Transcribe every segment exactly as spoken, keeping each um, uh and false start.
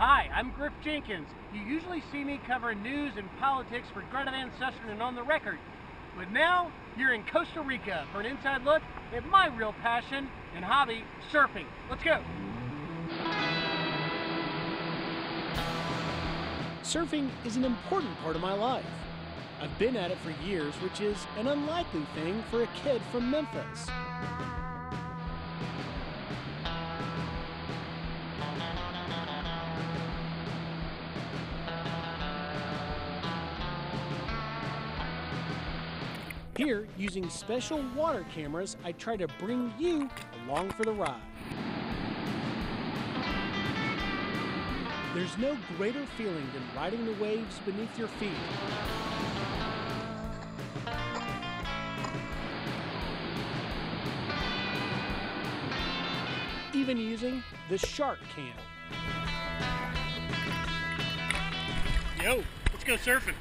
Hi, I'm Griff Jenkins. You usually see me cover news and politics for Greta Van Susteren and On The Record. But now, you're in Costa Rica for an inside look at my real passion and hobby, surfing. Let's go. Surfing is an important part of my life. I've been at it for years, which is an unlikely thing for a kid from Memphis. Here, using special water cameras, I try to bring you along for the ride. There's no greater feeling than riding the waves beneath your feet. Even using the shark cam. Yo, let's go surfing.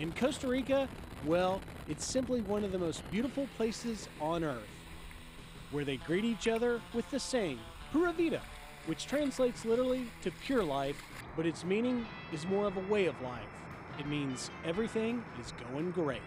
In Costa Rica, well, it's simply one of the most beautiful places on earth, where they greet each other with the saying, Pura Vida, which translates literally to pure life, but its meaning is more of a way of life. It means everything is going great.